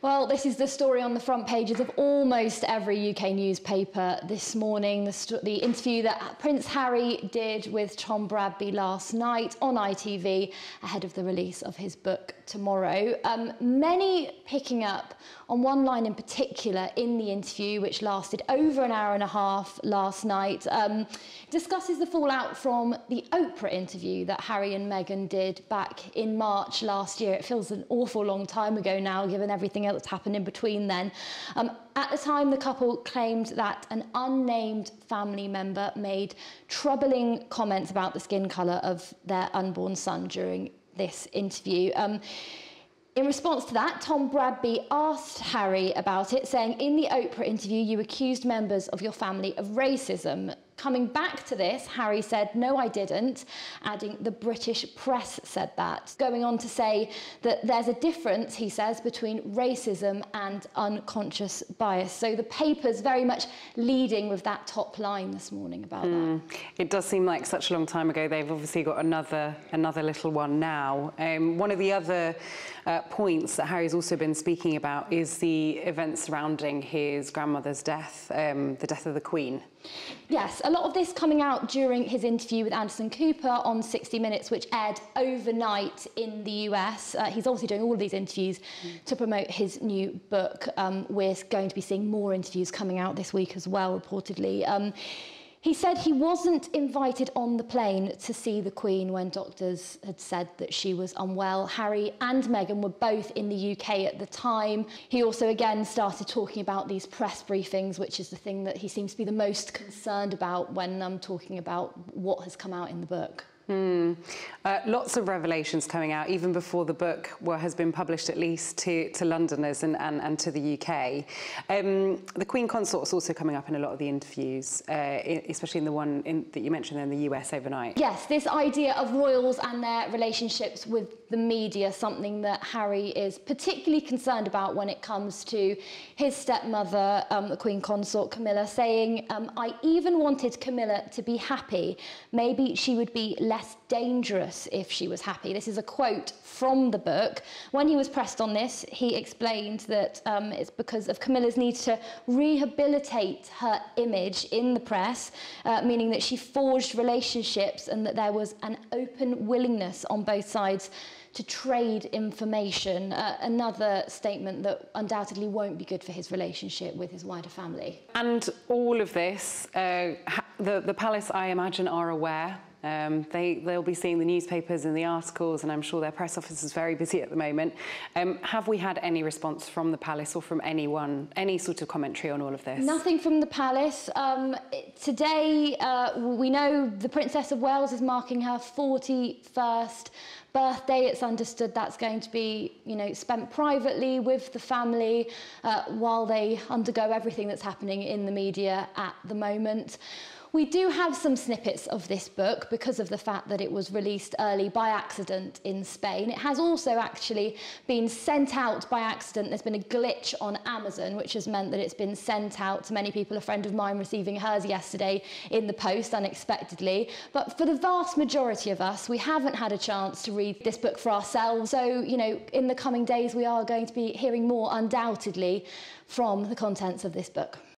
Well, this is the story on the front pages of almost every UK newspaper this morning. The interview that Prince Harry did with Tom Bradby last night on ITV ahead of the release of his book tomorrow. Many picking up on one line in particular in the interview, which lasted over an hour and a half last night, discusses the fallout from the Oprah interview that Harry and Meghan did back in March last year. It feels an awful long time ago now, given everything that's happened in between then. At the time, the couple claimed that an unnamed family member made troubling comments about the skin colour of their unborn son during this interview. In response to that, Tom Bradby asked Harry about it, saying, "In the Oprah interview, you accused members of your family of racism." Coming back to this, Harry said, "No, I didn't," adding, "The British press said that." Going on to say that there's a difference, he says, between racism and unconscious bias. So the paper's very much leading with that top line this morning about that. It does seem like such a long time ago. They've obviously got another little one now. One of the other points that Harry's also been speaking about is the events surrounding his grandmother's death, the death of the Queen. Yes, a lot of this coming out during his interview with Anderson Cooper on 60 Minutes, which aired overnight in the US. He's obviously doing all of these interviews to promote his new book. We're going to be seeing more interviews coming out this week as well, reportedly. He said he wasn't invited on the plane to see the Queen when doctors had said that she was unwell. Harry and Meghan were both in the UK at the time. He also again started talking about these press briefings, which is the thing that he seems to be the most concerned about when talking about what has come out in the book. Lots of revelations coming out, even before the book has been published, at least to Londoners and to the UK. The Queen Consort is also coming up in a lot of the interviews, especially in the one that you mentioned in the US overnight. Yes, this idea of royals and their relationships with the media, something that Harry is particularly concerned about when it comes to his stepmother, the Queen Consort, Camilla, saying, "I even wanted Camilla to be happy. Maybe she would be less dangerous if she was happy." This is a quote from the book. When he was pressed on this, he explained that it's because of Camilla's need to rehabilitate her image in the press, meaning that she forged relationships and that there was an open willingness on both sides to trade information. Another statement that undoubtedly won't be good for his relationship with his wider family. And all of this, the palace, I imagine, are aware. They'll be seeing the newspapers and the articles, and I'm sure their press office is very busy at the moment. Have we had any response from the palace or from anyone, any sort of commentary on all of this? Nothing from the palace. Today, we know the Princess of Wales is marking her 41st birthday. It's understood that's going to be, spent privately with the family while they undergo everything that's happening in the media at the moment. We do have some snippets of this book because of the fact that it was released early by accident in Spain. It has also actually been sent out by accident. There's been a glitch on Amazon, which has meant that it's been sent out to many people. A friend of mine receiving hers yesterday in the post unexpectedly. But for the vast majority of us, we haven't had a chance to read this book for ourselves. So, in the coming days, we are going to be hearing more, undoubtedly, from the contents of this book.